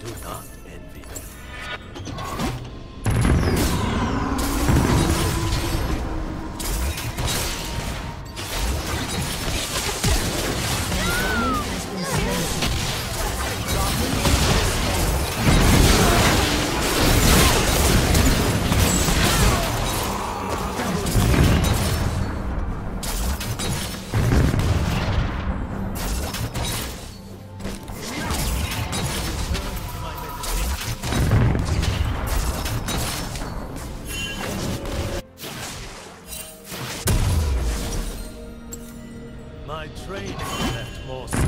do not envy. My training left more scars.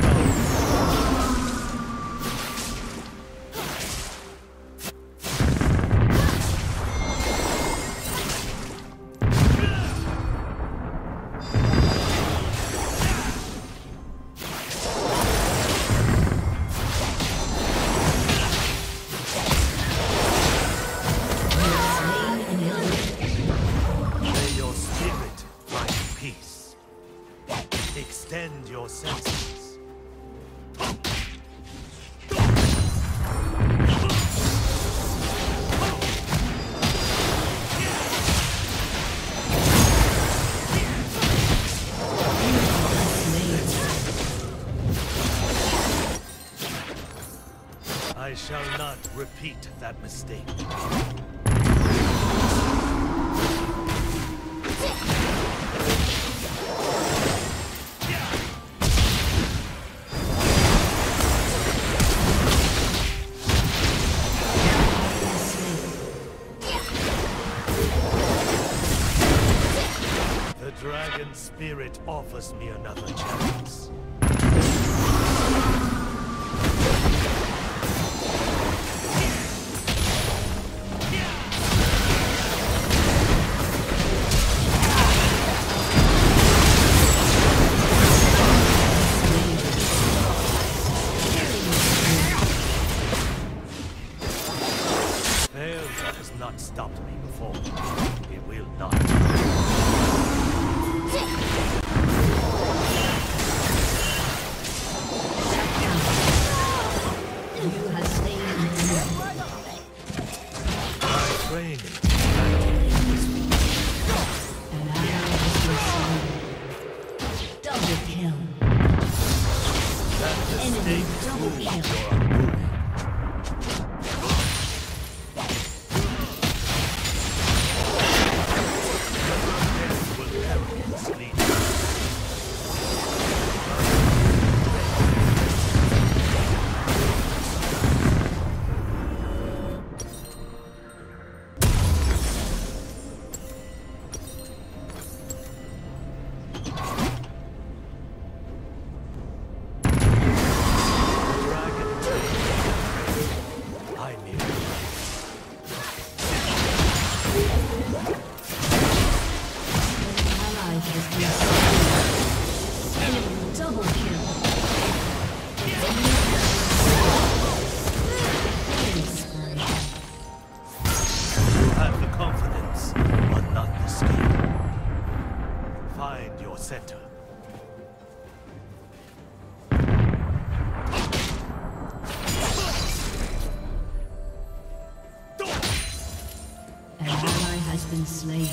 Extend your senses. I shall not repeat that mistake. Dragon Spirit offers me another chance. Failure has not stopped me before. It will not. Been slain.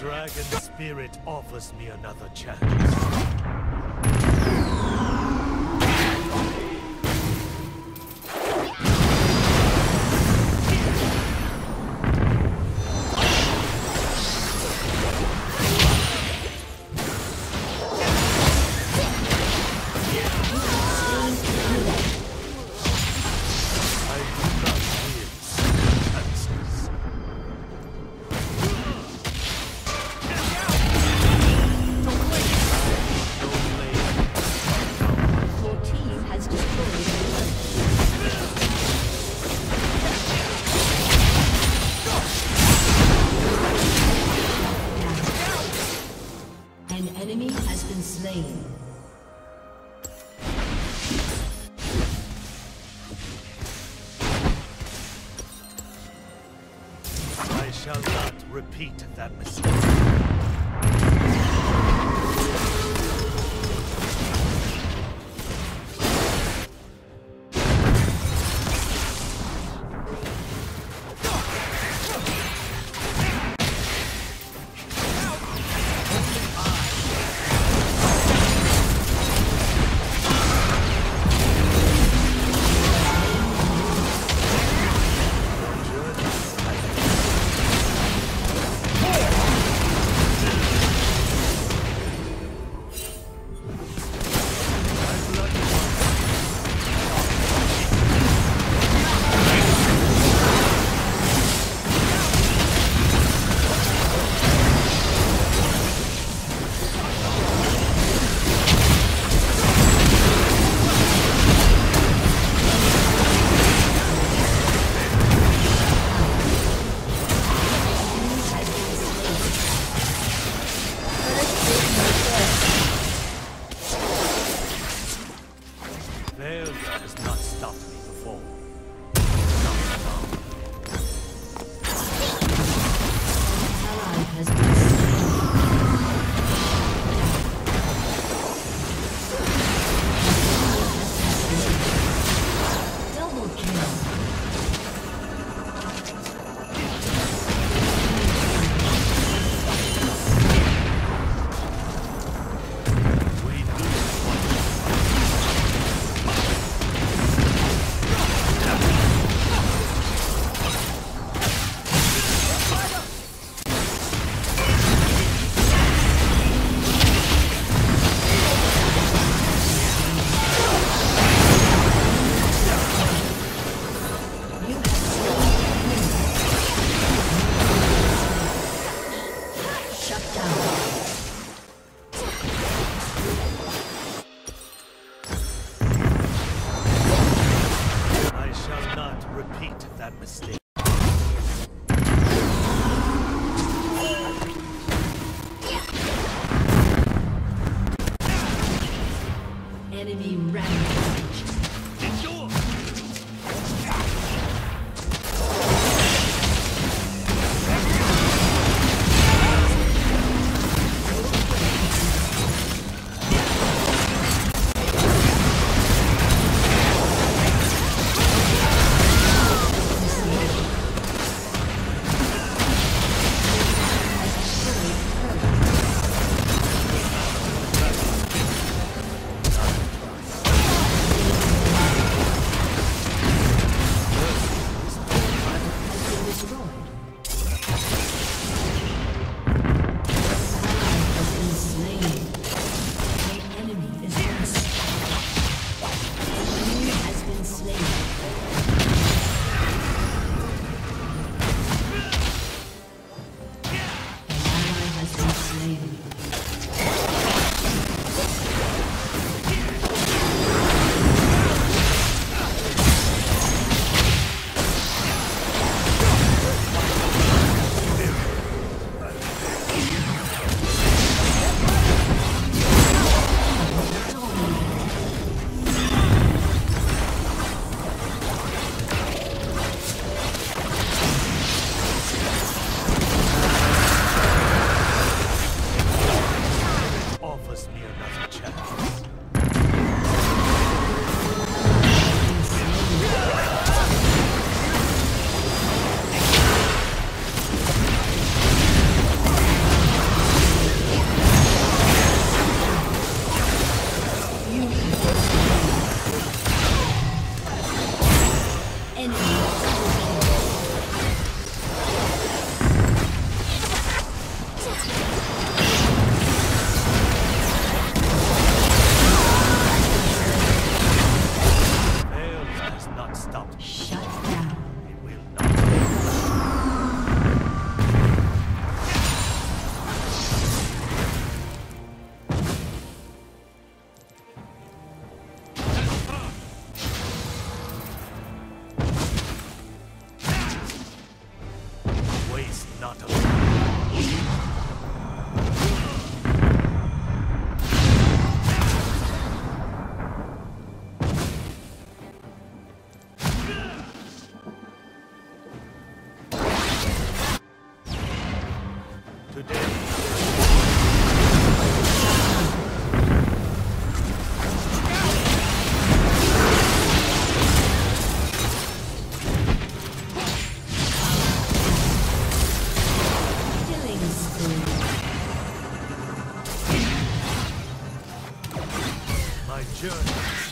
Dragon Spirit offers me another chance. An enemy has been slain. I shall not repeat that mistake. journey.